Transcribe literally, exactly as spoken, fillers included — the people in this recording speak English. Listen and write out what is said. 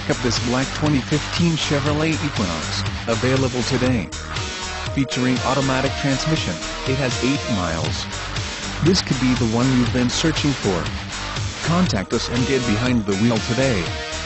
pick up this black twenty fifteen Chevrolet Equinox, available today. Featuring automatic transmission, it has eight miles. This could be the one you've been searching for. Contact us and get behind the wheel today.